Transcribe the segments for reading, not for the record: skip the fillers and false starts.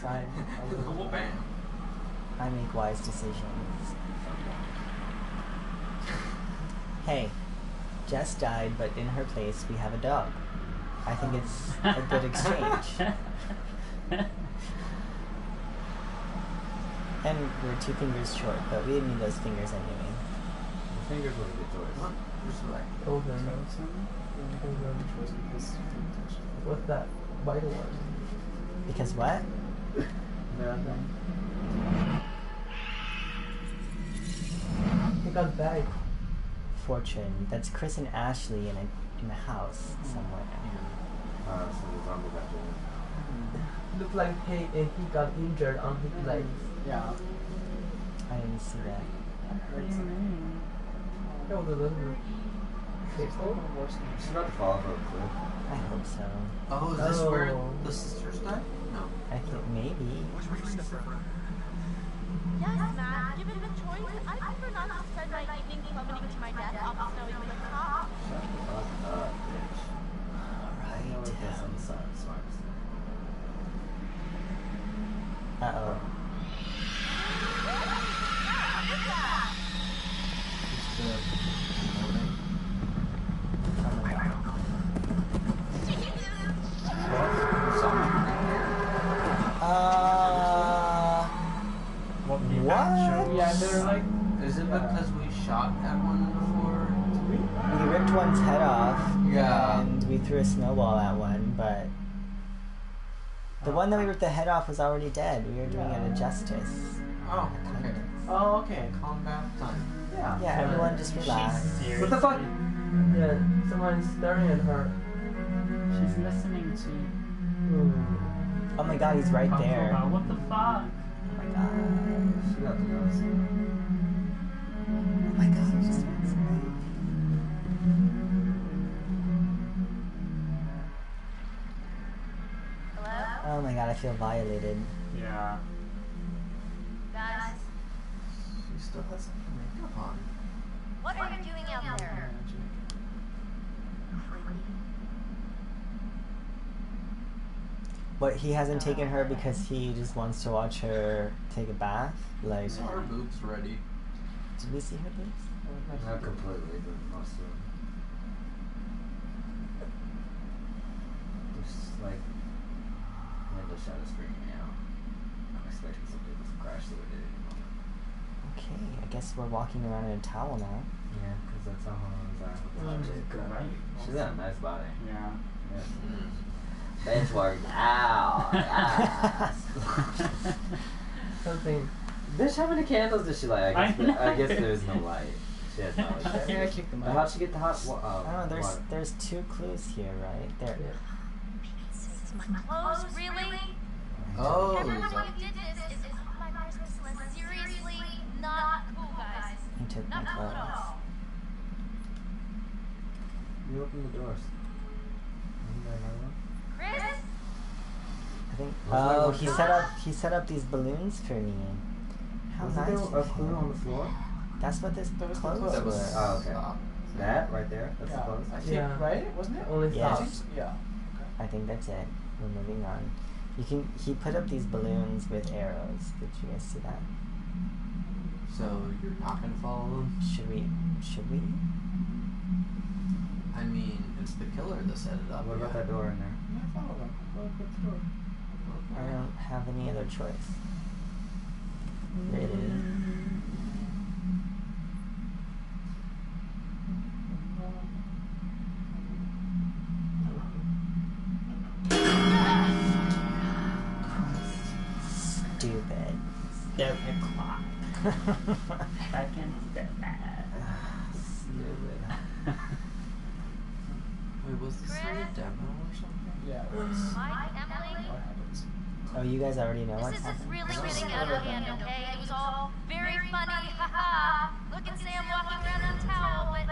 decide. I make wise decisions. Hey, Jess died, but in her place we have a dog. I think it's a good exchange. And we're 2 fingers short, but we didn't need those fingers anyway. The fingers were the choice. What? Oh, no. What's that? Vital one. Because what? Nothing. He got back. Fortune. That's Chris and Ashley in a house somewhere. Yeah. So the zombie got injured. Looked like he got injured on his legs. Yeah. I didn't see that. That was a little painful. She's about to fall off a cliff. I hope so. Oh, is this where the sisters died? No. I think maybe. Yes, Matt. Given the choice, I prefer not to spend my evening plummeting to my death off of snowing the top. Shut the fuck up, bitch. Alright. Uh-oh. What? Yeah, they're like. Is it because we shot at one before? We ripped one's head off. Yeah. And we threw a snowball at one, but the one that we ripped the head off was already dead. We were doing it a justice. Oh. Okay. Oh, okay. Combat done. Yeah. Yeah, so everyone just relax. What the fuck? Yeah, someone's staring at her. She's listening to you. Oh my god, he's right there. What the fuck? Oh my god. She got the nose. Oh my god, he just went somewhere. Hello? Oh my god, I feel violated. Yeah. Guys. She still has some makeup on. What are you doing out there? But he hasn't taken her because he just wants to watch her take a bath. Like, so her boobs ready. Did we see her boobs? Not completely, but most of them. Just like window shadows freaking out. I'm expecting something to crash through it any moment. Okay, I guess we're walking around in a towel now. Yeah, because that's how long it's. She's got a nice body. Yeah. Yes. Bench work now. Yes. Something. Bitch, how many candles does she light? I guess there's no light. She has no light. Yeah, I kicked them out. How'd she get the hot water? Oh, there's 2 clues here, right? There. Yeah. Clothes, really? Oh. Everyone who did this is on my Christmas list. Seriously, not cool, guys. He took my clothes. You open the doors. Chris? I think. Oh, he set up these balloons for me. How nice! Wasn't there a clue on the floor? That's what this clothes was. Oh, okay. That right there. That's the clothes. I think, right? Wasn't it? Only yes. Yeah. Okay. I think that's it. We're moving on. You can. He put up these balloons with arrows. Did you guys see that? So you're not gonna follow them? Should we? I mean, it's the killer that set it up. What about that door in there? Yeah, follow them. Follow the door. I don't have any other choice. Really? Stupid. 7 o'clock. Fucking stupid. Wait, was this like a demo or something? Yeah, it was. Emily? What happens? Oh, you guys already know what's happening. This is really getting out of hand, okay? It was all very funny, haha. Look at Sam walking around in a towel, but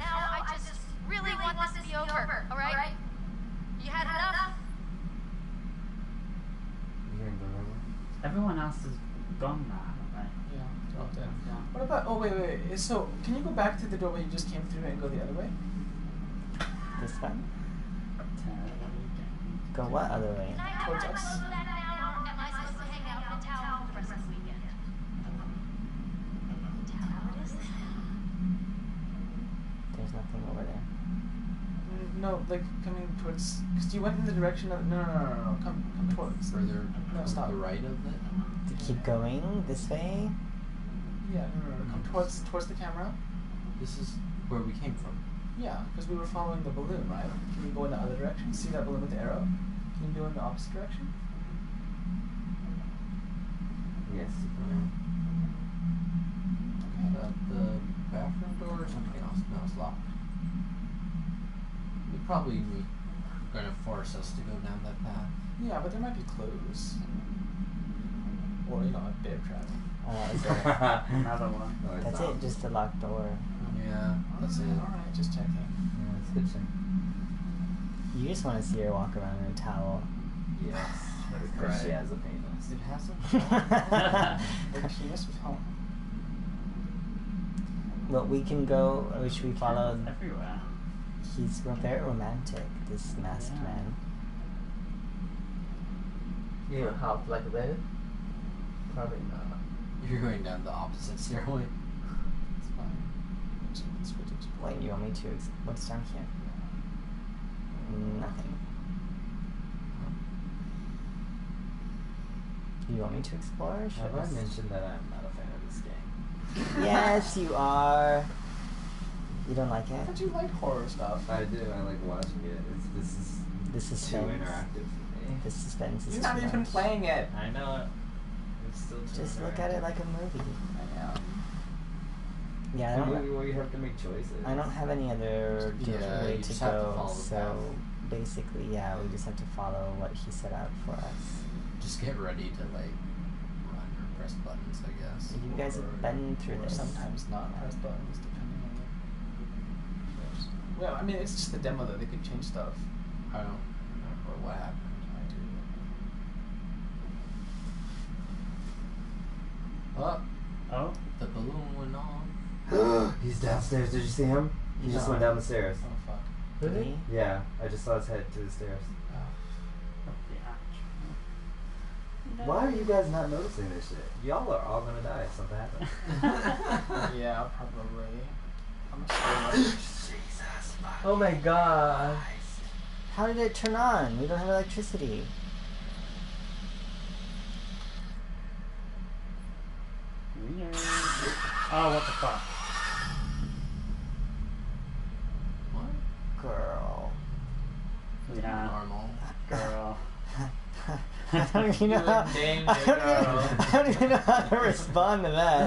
now I just really want this to be over, alright? You had enough? Everyone else is gone now, right? Yeah, up there. What about, oh wait, so can you go back to the door where you just came through and go the other way? This one? Go what other way? Towards us. Christmas weekend. What is that? There's nothing over there. No, like coming towards. Because you went in the direction of. No. Come towards. Further. No, stop. The right of it. To keep going this way. Yeah, no. Come towards the camera. This is where we came from. Yeah, because we were following the balloon, right? Can you go in the other direction? See that balloon with the arrow? Can you go in the opposite direction? Yes. Okay, the bathroom door or something else? No, it's locked. We probably were going to force us to go down that path. Yeah, but there might be clues. Or, you know, a bear trap. Another one. No, that's it, just a locked door. Yeah, that's it. Alright, just check that. Yeah, that's good thing. You just want to see her walk around in a towel. Yes. Because she has a penis. It has a penis with home. But we can go, or should we follow? Everywhere. He's very romantic, this masked man. You know how like a bed? Probably not. You're going down the opposite stairway. It's fine. Wait, you want me to? What's down here? Nothing. You want me to explore? Have I mentioned that I'm not a fan of this game? Yes, you are. You don't like it? But you like horror stuff. I do. I like watching it. This is too interactive for me. The suspense is. You're not even playing it. I know it. It's still too. Just look at it like a movie. I know. Yeah, well, you have to make choices. I don't have any other way to go, so basically, yeah, we just have to follow what he set out for us. Just get ready to, like, run or press buttons, I guess. You guys have been through this. Sometimes not press buttons, depending on the... Well, I mean, it's just the demo, though. They could change stuff. I don't remember what happened. I do. Oh? The balloon went on. He's downstairs. Did you see him? He just went down the stairs. Oh, fuck. Really? Yeah, I just saw his head to the stairs. Oh. No. Why are you guys not noticing this shit? Y'all are all gonna die if something happens. Yeah, probably. I'm sorry. Jesus. Oh my god. Christ. How did it turn on? We don't have electricity. Weird. Oh, what the fuck? Girl. Yeah. Normal. Girl. I don't even know how to respond to that.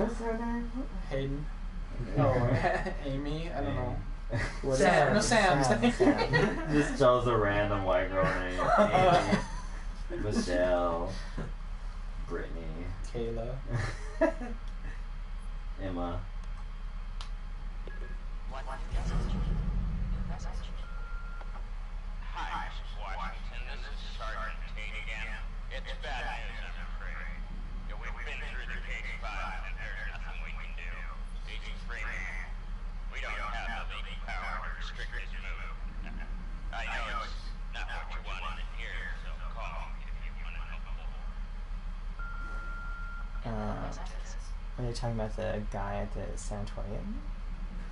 What's her name? Hayden. Oh, Amy? I don't know. What Sam. No, Sam. Just tells a random white girl name. Amy. Michelle. Brittany. Kayla. Emma. Hi, Washington. This is Sergeant Tate again. It's bad news, I'm afraid. Yeah, we've been through the K-5, and there's nothing we can do. Agent 3, we don't have the legal power to restrict this move. I know it's not what you wanted to hear, so call me if you want to help a little. Are you talking about the guy at the sanatorium?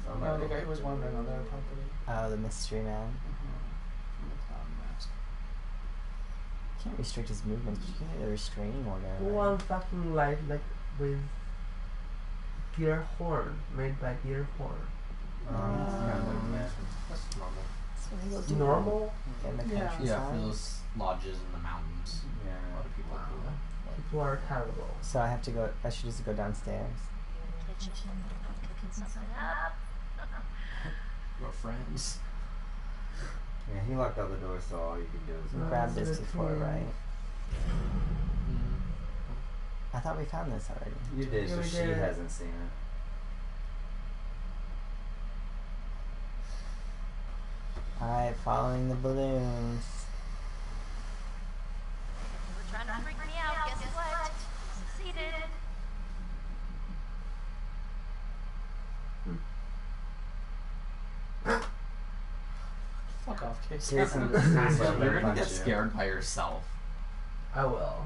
No, the guy who was wandering on their property. Oh, the mystery man. You can't restrict his movements, but you can get a restraining order. One fucking life, like with Gear Horn, made by Gear Horn. That's normal. That's normal? In the countryside. Yeah, for those lodges in the mountains. Yeah, a lot of people do that. People are terrible. So I have to go. I should just go downstairs. We're friends. Yeah, he locked out the door, so all you can do is grab this before, right? I thought we found this already. You did, but she hasn't seen it. Alright, following the balloons. You were trying to freak me out, guess what? Succeeded. Fuck off, Casey. You're gonna get scared by yourself. I will.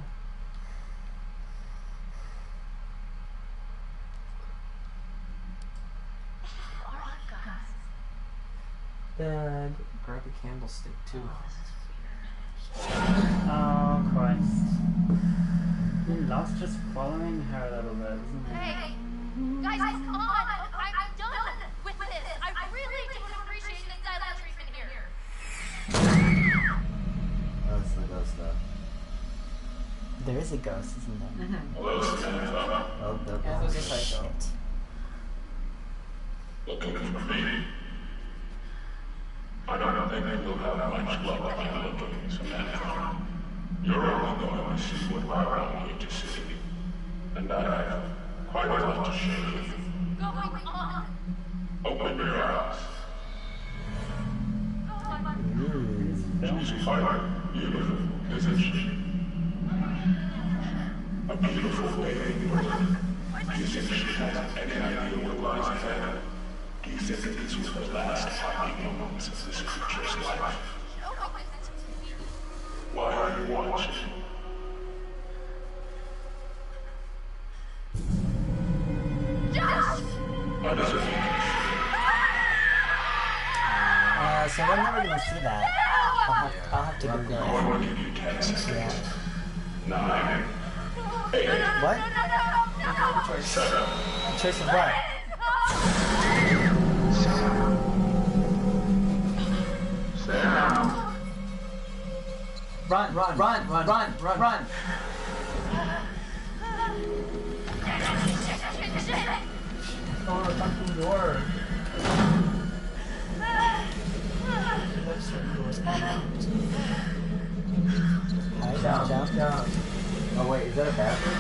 the... Grab a candlestick, too. Oh, Christ. And Locke's just following her a little bit, isn't he? Hey, guys, come on! I'm done with this! I really don't appreciate the silent treatment here. Oh, it's the ghost, though. There is a ghost, isn't there? Mm-hmm. Oh, the ghost. Is like, oh, shit. Welcome to the meeting. I don't think they will have much love on the looking Samantha. You're all going to see what I want you to see. And I have quite a lot to show you. Going on! Open your eyes. She's quite beautiful, isn't she? A beautiful lady. Do you think she has any idea what lies ahead? Do you think that these were the last happy moments of this creature's life? Why are you watching? Josh! How does it feel? So we're never gonna see that. I'll have to Google it. I want to give you 10 seconds. 9. 8. What? No. Choice. Choice of what? Run! Oh, the fucking door. Down. Oh wait, is that a bathroom?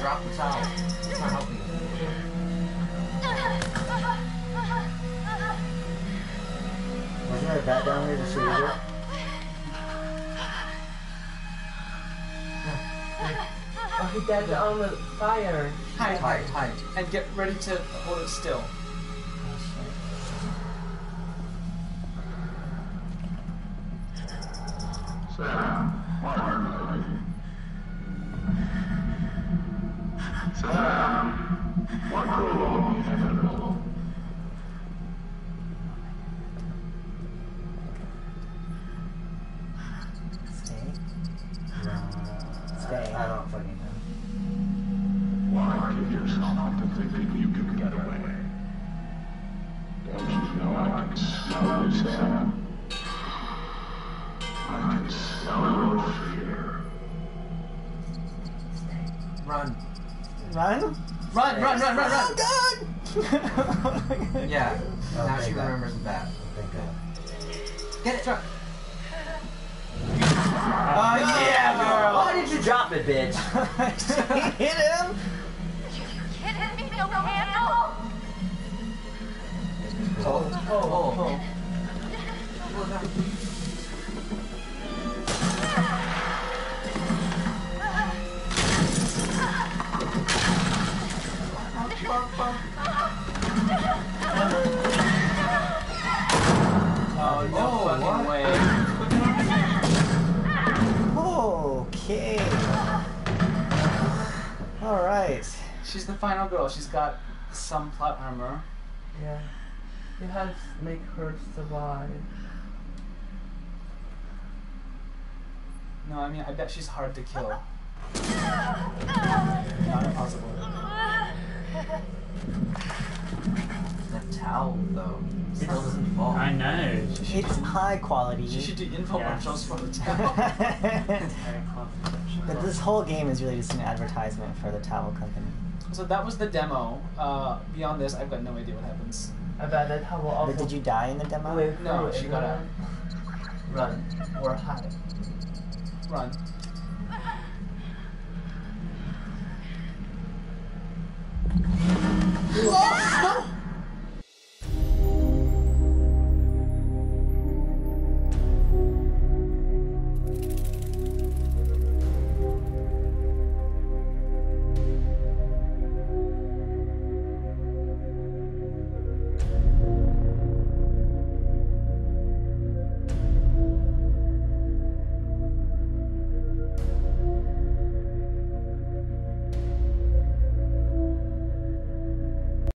Drop the towel. It's not helping. Wasn't there a bat down here to see you? Oh, that's on the fire. Hide. And get ready to hold it still. Run! Oh, God! Yeah. Oh, now she remembers the bat. Thank God. Get it, truck! Oh yeah, girl! Why did you drop it, bitch? Hit him! You can't hit me, no handle! Oh. Oh, no fucking way. Okay. Alright. She's the final girl. She's got some plot armor. Yeah. You have to make her survive. No, I mean, I bet she's hard to kill. Not impossible. That towel, though, still doesn't fall. I know. It's high quality. She should do infomercials for the towel. But this whole game is really just an advertisement for the towel company. So that was the demo. Beyond this, I've got no idea what happens. About that towel also. But did you die in the demo? No, she got out. Run. Or hide. Run.